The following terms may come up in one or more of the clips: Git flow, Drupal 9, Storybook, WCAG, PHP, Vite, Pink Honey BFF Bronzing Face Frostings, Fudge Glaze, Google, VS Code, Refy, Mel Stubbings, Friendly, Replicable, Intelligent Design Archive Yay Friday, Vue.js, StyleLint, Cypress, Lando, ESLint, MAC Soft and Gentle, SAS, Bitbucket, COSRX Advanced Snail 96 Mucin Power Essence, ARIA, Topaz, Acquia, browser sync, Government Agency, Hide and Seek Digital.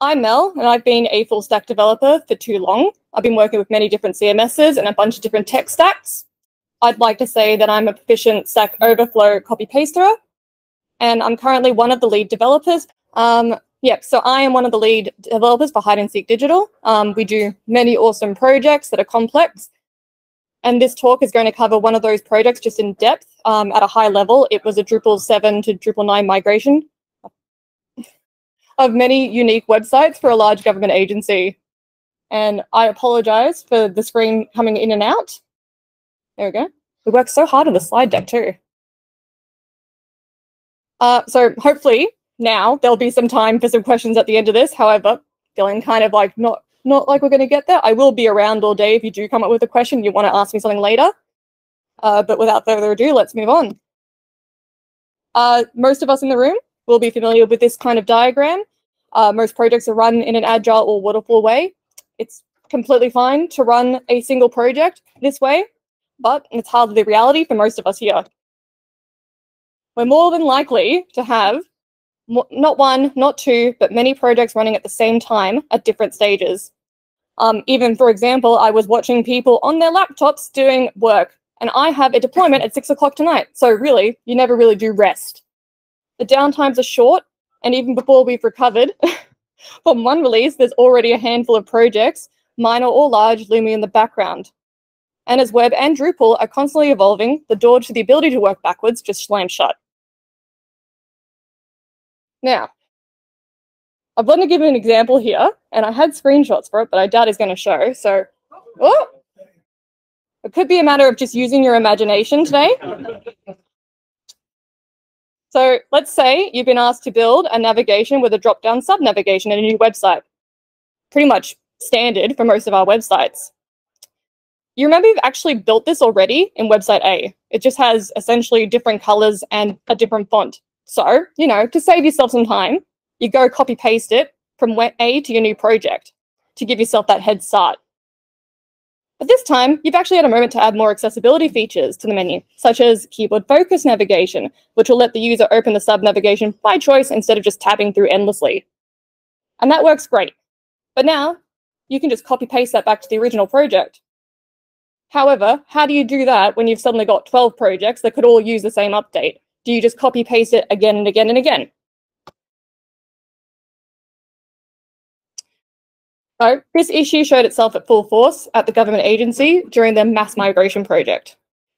I'm Mel, and I've been a full stack developer for too long. I've been working with many different CMSs and a bunch of different tech stacks. I'd like to say that I'm a proficient Stack Overflow copy-paster, and I'm currently one of the lead developers. So I am one of the lead developers for Hide and Seek Digital. We do many awesome projects that are complex, and this talk is going to cover one of those projects just in depth at a high level. It was a Drupal 7 to Drupal 9 migration of many unique websites for a large government agency. And I apologize for the screen coming in and out. There we go. We worked so hard on the slide deck too. So hopefully now there'll be some time for some questions at the end of this. However, feeling kind of like not like we're going to get there, I will be around all day if you do come up with a question, you want to ask me something later. But without further ado, let's move on. Most of us in the room will be familiar with this kind of diagram. Most projects are run in an agile or waterfall way. It's completely fine to run a single project this way, but it's hardly the reality for most of us here. We're more than likely to have not one, not two, but many projects running at the same time at different stages. Even, for example, I was watching people on their laptops doing work, and I have a deployment at 6 o'clock tonight. So really, you never really do rest. The downtimes are short, and even before we've recovered from one release, there's already a handful of projects, minor or large, looming in the background. And as web and Drupal are constantly evolving, the door to the ability to work backwards just slams shut. Now, I've wanted to give an example here, and I had screenshots for it, but I doubt it's going to show. So, oh, it could be a matter of just using your imagination today. So let's say you've been asked to build a navigation with a drop-down sub-navigation in a new website. Pretty much standard for most of our websites. You remember you've actually built this already in website A. It just has essentially different colors and a different font. So, you know, to save yourself some time, you go copy-paste it from A to your new project to give yourself that head start. But this time, you've actually had a moment to add more accessibility features to the menu, such as keyboard focus navigation, which will let the user open the sub-navigation by choice instead of just tabbing through endlessly. And that works great. But now, you can just copy-paste that back to the original project. However, how do you do that when you've suddenly got 12 projects that could all use the same update? Do you just copy-paste it again and again and again? So this issue showed itself at full force at the government agency during their mass migration project.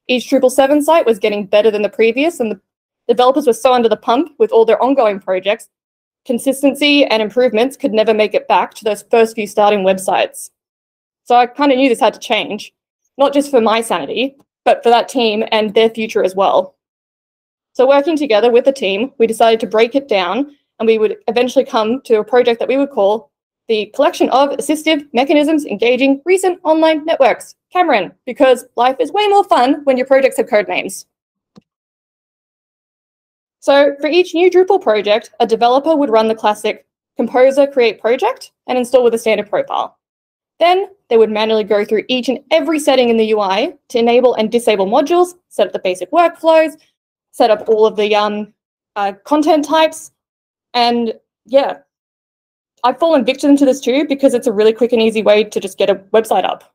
Each Drupal 7 site was getting better than the previous, and the developers were so under the pump with all their ongoing projects, consistency and improvements could never make it back to those first few starting websites. So I kind of knew this had to change, not just for my sanity, but for that team and their future as well. So working together with the team, we decided to break it down, and we would eventually come to a project that we would call the collection of assistive mechanisms engaging recent online networks, Cameron, because life is way more fun when your projects have code names. So for each new Drupal project, a developer would run the classic composer create project and install with a standard profile. Then they would manually go through each and every setting in the UI to enable and disable modules, set up the basic workflows, set up all of the content types, and yeah. I've fallen victim to this too because it's a really quick and easy way to just get a website up.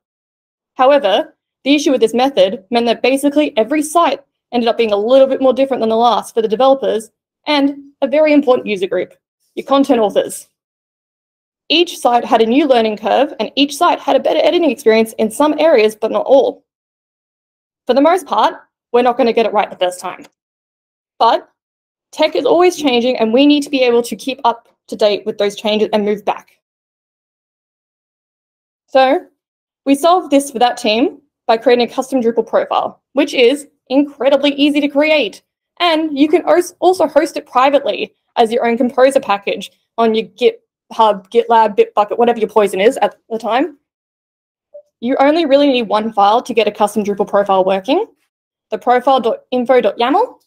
However, the issue with this method meant that basically every site ended up being a little bit more different than the last for the developers and a very important user group, your content authors. Each site had a new learning curve, and each site had a better editing experience in some areas, but not all. For the most part, we're not going to get it right the first time. But tech is always changing, and we need to be able to keep up to date with those changes and move back. So we solved this for that team by creating a custom Drupal profile, which is incredibly easy to create. And you can also host it privately as your own composer package on your GitHub, GitLab, Bitbucket, whatever your poison is at the time. You only really need one file to get a custom Drupal profile working, the profile.info.yaml,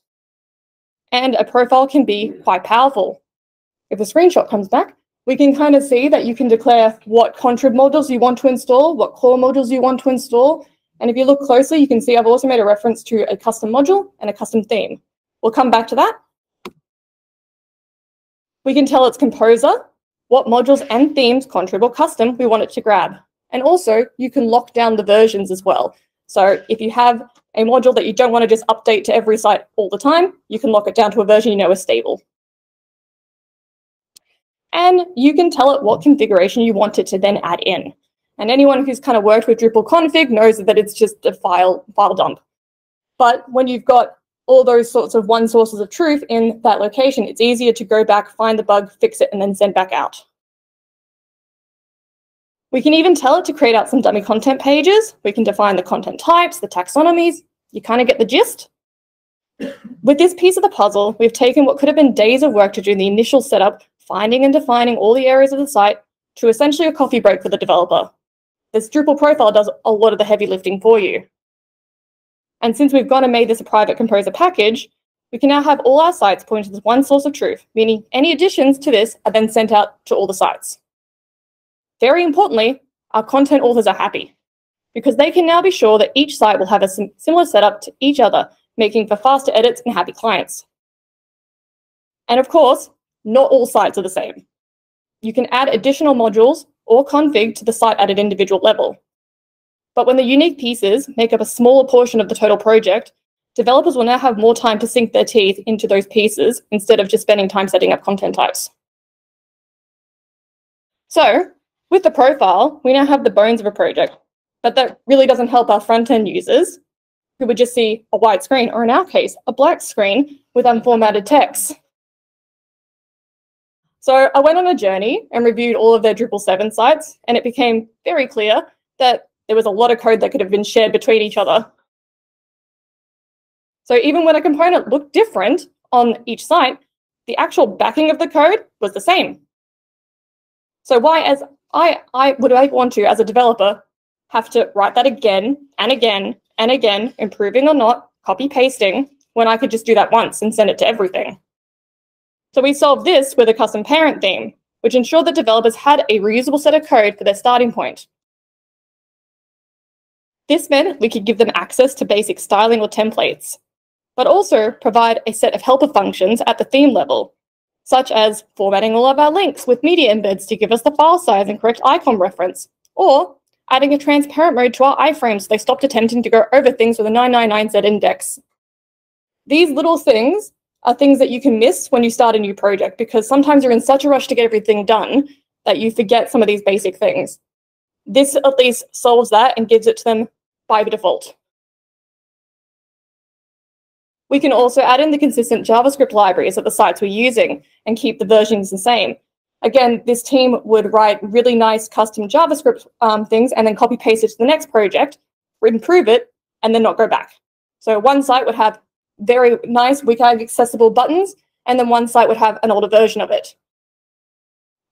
and a profile can be quite powerful. If the screenshot comes back, we can kind of see that you can declare what contrib modules you want to install, what core modules you want to install. And if you look closely, you can see I've also made a reference to a custom module and a custom theme. We'll come back to that. We can tell it's composer, what modules and themes, contrib or custom, we want it to grab. And also, you can lock down the versions as well. So if you have a module that you don't want to just update to every site all the time, you can lock it down to a version you know is stable. And you can tell it what configuration you want it to then add in. And anyone who's kind of worked with Drupal config knows that it's just a file dump. But when you've got all those sorts of one sources of truth in that location, it's easier to go back, find the bug, fix it, and then send back out. We can even tell it to create out some dummy content pages. We can define the content types, the taxonomies. You kind of get the gist. With this piece of the puzzle, we've taken what could have been days of work to do the initial setup, finding and defining all the areas of the site, to essentially a coffee break for the developer. This Drupal profile does a lot of the heavy lifting for you. And since we've gone and made this a private composer package, we can now have all our sites point to this one source of truth, meaning any additions to this are then sent out to all the sites. Very importantly, our content authors are happy because they can now be sure that each site will have a similar setup to each other, making for faster edits and happy clients. And of course, not all sites are the same. You can add additional modules or config to the site at an individual level. But when the unique pieces make up a smaller portion of the total project, developers will now have more time to sink their teeth into those pieces instead of just spending time setting up content types. So, with the profile, we now have the bones of a project, but that really doesn't help our front-end users, who would just see a white screen, or in our case, a black screen with unformatted text. So I went on a journey and reviewed all of their Drupal 7 sites, and it became very clear that there was a lot of code that could have been shared between each other. So even when a component looked different on each site, the actual backing of the code was the same. So why, as would I want to, as a developer, have to write that again and again and again, improving or not, copy pasting, when I could just do that once and send it to everything? So we solved this with a custom parent theme, which ensured that developers had a reusable set of code for their starting point. This meant we could give them access to basic styling or templates, but also provide a set of helper functions at the theme level, such as formatting all of our links with media embeds to give us the file size and correct icon reference, or adding a transparent mode to our iframes so they stopped attempting to go over things with a 999Z index. These little things are things that you can miss when you start a new project, because sometimes you're in such a rush to get everything done that you forget some of these basic things. This at least solves that and gives it to them by default. We can also add in the consistent JavaScript libraries that the sites we're using and keep the versions the same. Again, this team would write really nice custom JavaScript things and then copy paste it to the next project, improve it, and then not go back. So one site would have very nice WCAG accessible buttons, and then one site would have an older version of it.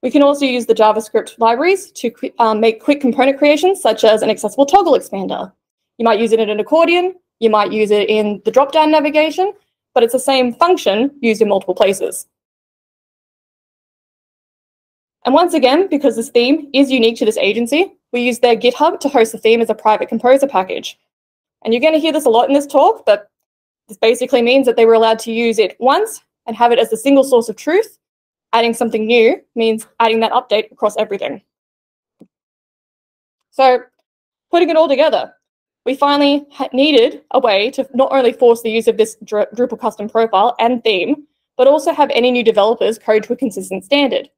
We can also use the JavaScript libraries to make quick component creations, such as an accessible toggle expander. You might use it in an accordion, you might use it in the drop-down navigation, but it's the same function used in multiple places. And once again, because this theme is unique to this agency, we use their GitHub to host the theme as a private composer package. And you're going to hear this a lot in this talk, but this basically means that they were allowed to use it once and have it as a single source of truth. Adding something new means adding that update across everything. So putting it all together, we finally needed a way to not only force the use of this Drupal custom profile and theme, but also have any new developers code to a consistent standard.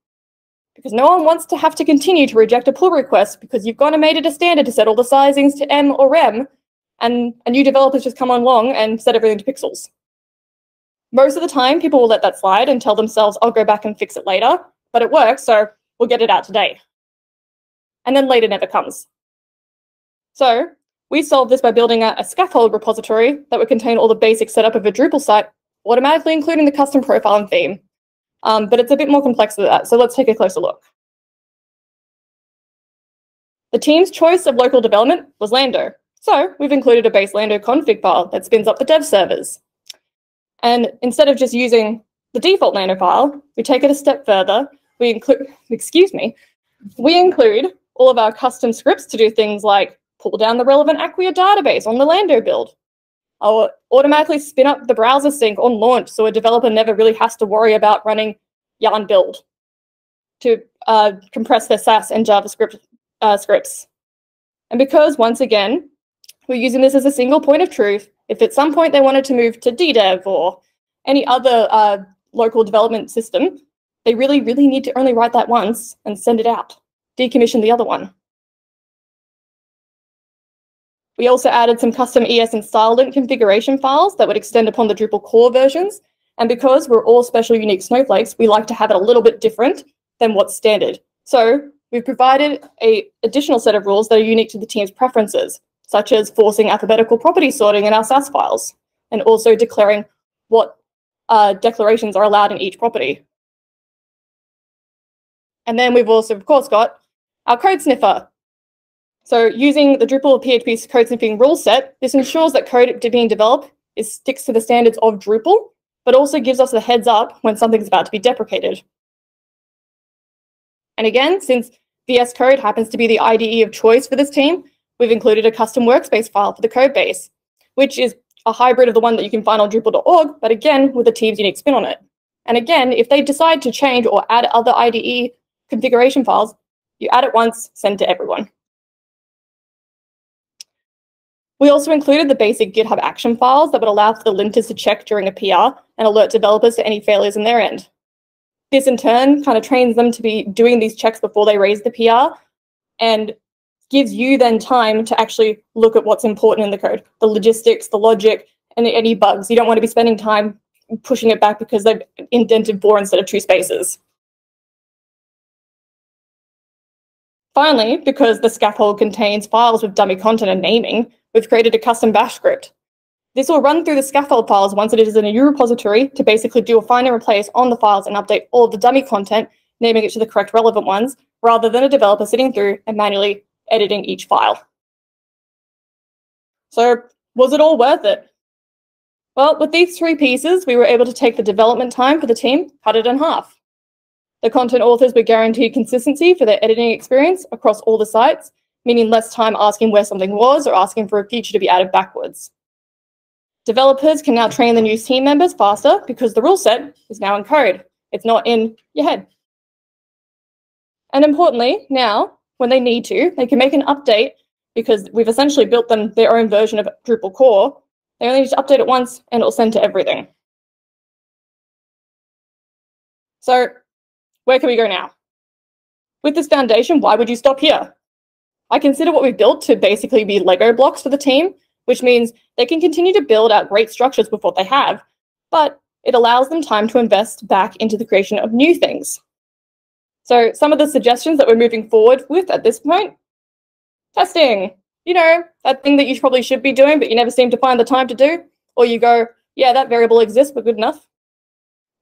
Because no one wants to have to continue to reject a pull request because you've gone and made it a standard to set all the sizings to M or rem, and a new developer's just come along and set everything to pixels. Most of the time, people will let that slide and tell themselves, I'll go back and fix it later, but it works, so we'll get it out today. And then later never comes. So we solved this by building a scaffold repository that would contain all the basic setup of a Drupal site, automatically including the custom profile and theme. But it's a bit more complex than that, so let's take a closer look. The team's choice of local development was Lando. So we've included a base Lando config file that spins up the dev servers. And instead of just using the default Lando file, we take it a step further. We include all of our custom scripts to do things like pull down the relevant Acquia database on the Lando build, or automatically spin up the browser sync on launch so a developer never really has to worry about running yarn build. to compress the SAS and JavaScript scripts. And because, once again, we're using this as a single point of truth, if at some point they wanted to move to DDEV or any other local development system, they really, really need to only write that once and send it out, decommission the other one. We also added some custom ES and StyleLint configuration files that would extend upon the Drupal core versions. And because we're all special unique snowflakes, we like to have it a little bit different than what's standard. So we've provided an additional set of rules that are unique to the team's preferences, such as forcing alphabetical property sorting in our SAS files, and also declaring what declarations are allowed in each property. And then we've also, of course, got our code sniffer. So using the Drupal PHP code sniffing rule set, this ensures that code being developed sticks to the standards of Drupal, but also gives us the heads up when something's about to be deprecated. And again, since VS Code happens to be the IDE of choice for this team, we've included a custom workspace file for the code base, which is a hybrid of the one that you can find on Drupal.org, but again, with the team's unique spin on it. And again, if they decide to change or add other IDE configuration files, you add it once, send to everyone. We also included the basic GitHub action files that would allow for the linters to check during a PR and alert developers to any failures in their end. This in turn kind of trains them to be doing these checks before they raise the PR and gives you then time to actually look at what's important in the code, the logistics, the logic, and any bugs. You don't want to be spending time pushing it back because they've indented 4 instead of 2 spaces. Finally, because the scaffold contains files with dummy content and naming, we've created a custom bash script. This will run through the scaffold files once it is in a new repository to basically do a find and replace on the files and update all of the dummy content, naming it to the correct relevant ones, rather than a developer sitting through and manually editing each file. So, was it all worth it? Well, with these 3 pieces, we were able to take the development time for the team, cut it in half. The content authors were guaranteed consistency for their editing experience across all the sites, meaning less time asking where something was or asking for a feature to be added backwards. Developers can now train the new team members faster because the rule set is now in code. It's not in your head. And importantly, now, when they need to, they can make an update because we've essentially built them their own version of Drupal core. They only need to update it once and it'll send to everything. So, where can we go now? With this foundation, why would you stop here? I consider what we've built to basically be Lego blocks for the team, which means they can continue to build out great structures with what they have, but it allows them time to invest back into the creation of new things. So some of the suggestions that we're moving forward with at this point, testing, you know, that thing that you probably should be doing, but you never seem to find the time to do, or you go, yeah, that variable exists, but good enough.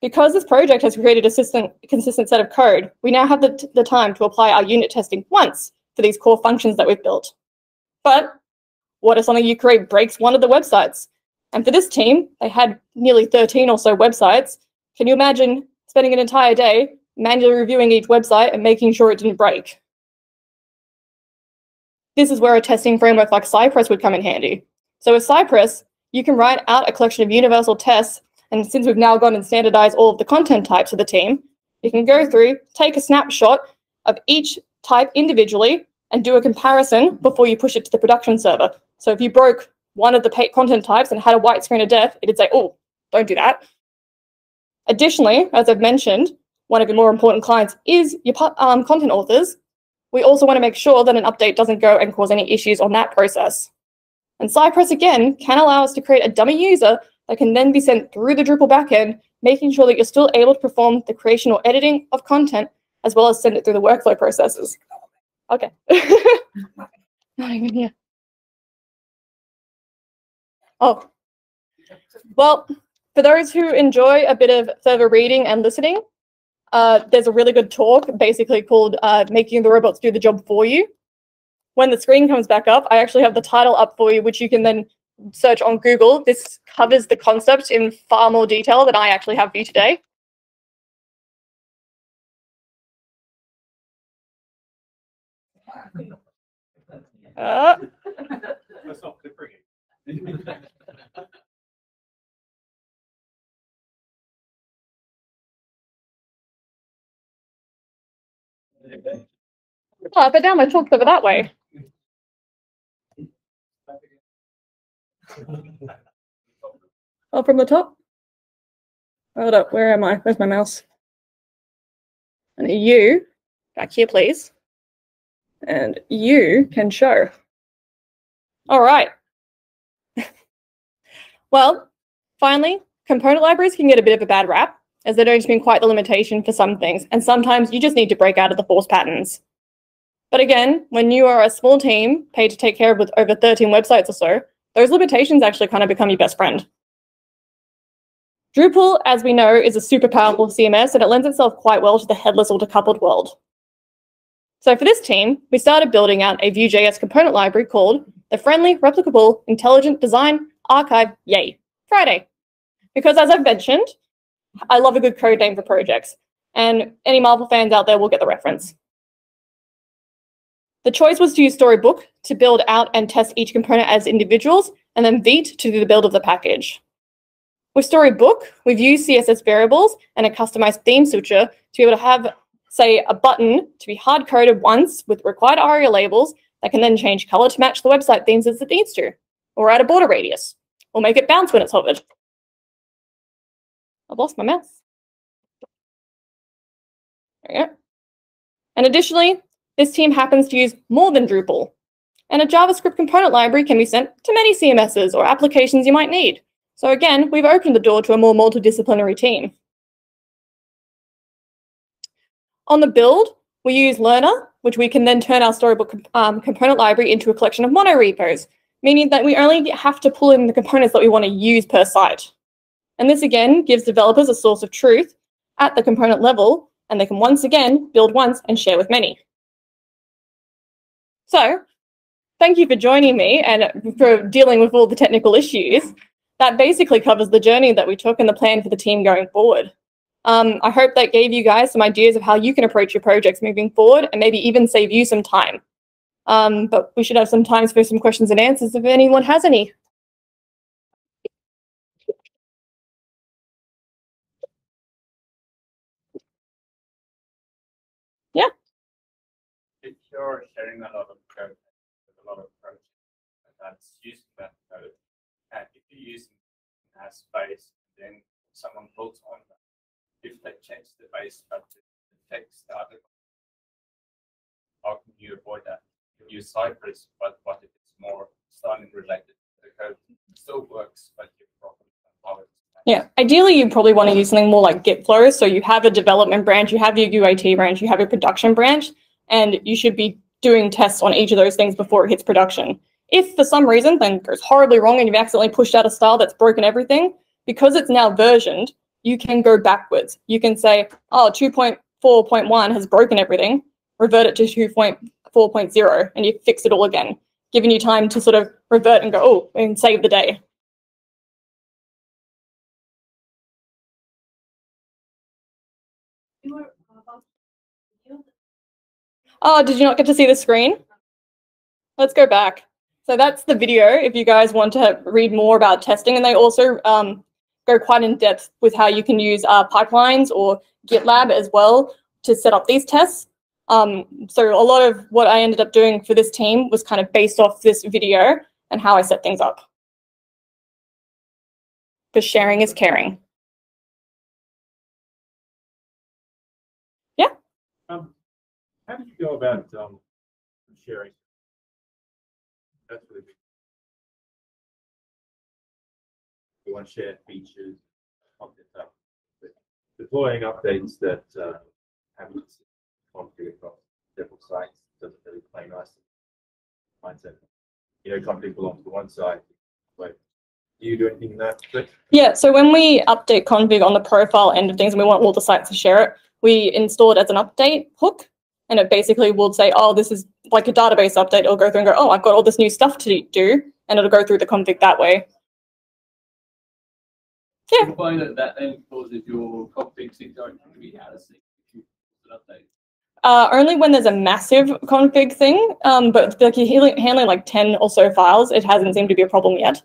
Because this project has created a consistent set of code, we now have the time to apply our unit testing once for these core functions that we've built. But what if something you create breaks one of the websites? And for this team, they had nearly 13 or so websites. Can you imagine spending an entire day manually reviewing each website and making sure it didn't break? This is where a testing framework like Cypress would come in handy. So with Cypress, you can write out a collection of universal tests, and since we've now gone and standardized all of the content types of the team, you can go through, take a snapshot of each type individually and do a comparison before you push it to the production server. So if you broke one of the content types and had a white screen of death, it'd say, oh, don't do that. Additionally, as I've mentioned, one of your more important clients is your content authors. We also want to make sure that an update doesn't go and cause any issues on that process. And Cypress, again, can allow us to create a dummy user that can then be sent through the Drupal backend, making sure that you're still able to perform the creation or editing of content as well as send it through the workflow processes. Okay. Not even here. Oh. Well, for those who enjoy a bit of further reading and listening, there's a really good talk basically called Making the Robots Do the Job for You. When the screen comes back up, I actually have the title up for you, which you can then search on Google. This covers the concept in far more detail than I actually have for you today. That's not good for you. Oh, I put down my talks over that way. Oh, from the top? Hold up, where am I? Where's my mouse? And you, back here, please. And you can show. All right. Well, finally, component libraries can get a bit of a bad rap, as they've always been quite the limitation for some things, and sometimes you just need to break out of the force patterns. But again, when you are a small team paid to take care of with over 13 websites or so, those limitations actually kind of become your best friend. Drupal, as we know, is a super powerful CMS, and it lends itself quite well to the headless or decoupled world. So for this team, we started building out a Vue.js component library called the Friendly, Replicable, Intelligent Design Archive Yay Friday. Because as I've mentioned, I love a good code name for projects, and any Marvel fans out there will get the reference. The choice was to use Storybook to build out and test each component as individuals, and then Vite to do the build of the package. With Storybook, we've used CSS variables and a customized theme switcher to be able to have, say, a button to be hard-coded once with required ARIA labels that can then change color to match the website themes as it needs to, or add a border radius, or make it bounce when it's hovered. I've lost my mouse. There we go. And additionally, this team happens to use more than Drupal, and a JavaScript component library can be sent to many CMSs or applications you might need. So again, we've opened the door to a more multidisciplinary team. On the build, we use Learner, which we can then turn our Storybook component library into a collection of mono repos, meaning that we only have to pull in the components that we want to use per site. And this again gives developers a source of truth at the component level, and they can once again build once and share with many. So thank you for joining me and for dealing with all the technical issues. That basically covers the journey that we took and the plan for the team going forward. I hope that gave you guys some ideas of how you can approach your projects moving forward and maybe even save you some time. But we should have some time for some questions and answers if anyone has any. Yeah. If you're sharing a lot of code with a lot of projects that's using that code, and if you use it as base, then someone builds on that. If they change the base back to the text, how can you avoid that? You can use Cypress, but what if it's more styling related? The code still works, but you probably can't follow it. Yeah, ideally, you probably want to use something more like Git flow. So you have a development branch, you have your UAT branch, you have your production branch, and you should be doing tests on each of those things before it hits production. If for some reason thing goes horribly wrong and you've accidentally pushed out a style that's broken everything, because it's now versioned, you can go backwards. You can say, oh, 2.4.1 has broken everything, revert it to 2.4.0, and you fix it all again, giving you time to sort of revert and go, oh, and save the day. Oh, did you not get to see the screen? Let's go back. So that's the video if you guys want to read more about testing, and they also go quite in depth with how you can use pipelines or GitLab as well to set up these tests. So a lot of what I ended up doing for this team was kind of based off this video and how I set things up. Because sharing is caring. Yeah? How did you go about sharing? That's really big. You want to share features, content up, deploying updates that haven't gone through across several sites doesn't really play nicely. Mindset. You know, content belongs to one site. Like, do you do anything in that? Yeah. So when we update config on the profile end of things, and we want all the sites to share it, we install it as an update hook. And it basically will say, oh, this is like a database update. It'll go through and go, oh, I've got all this new stuff to do. And it'll go through the config that way. Yeah. You find that that then causes your configs that don't really out of sync if you update? Only when there's a massive config thing. But like you're handling like 10 or so files, it hasn't seemed to be a problem yet.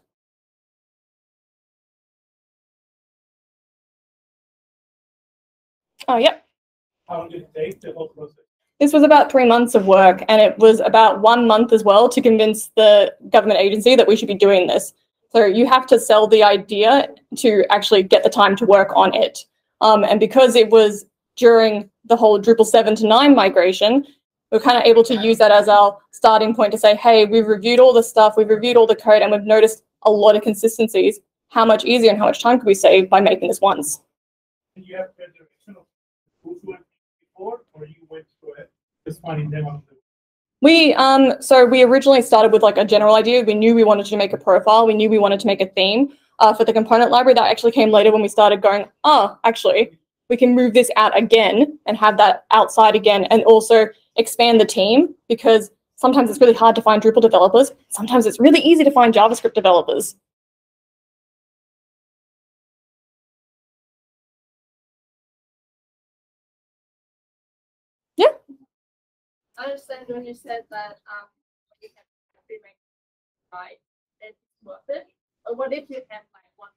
Oh, yeah. How long did it take the whole process? This was about 3 months of work, and it was about 1 month as well to convince the government agency that we should be doing this. So you have to sell the idea to actually get the time to work on it. And because it was during the whole Drupal 7 to 9 migration, we're kind of able to use that as our starting point to say, hey, we've reviewed all the stuff, we've reviewed all the code, and we've noticed a lot of consistencies. How much easier and how much time could we save by making this once? And you have the original Drupal before, or you went through it, just finding them on the... We originally started with like a general idea. We knew we wanted to make a profile. We knew we wanted to make a theme for the component library. That actually came later when we started going, oh, actually, we can move this out again and have that outside again, and also expand the team, because sometimes it's really hard to find Drupal developers. Sometimes it's really easy to find JavaScript developers. Yeah. I understand when you said that you can make it right, it's worth it. But what if you have like one?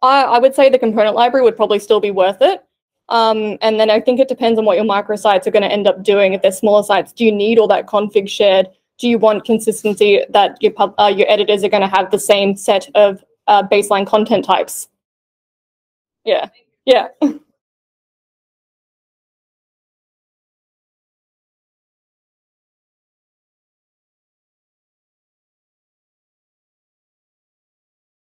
I would say the component library would probably still be worth it. And then I think it depends on what your microsites are going to end up doing. If they're smaller sites, do you need all that config shared? Do you want consistency that your editors are going to have the same set of baseline content types? Yeah. Yeah.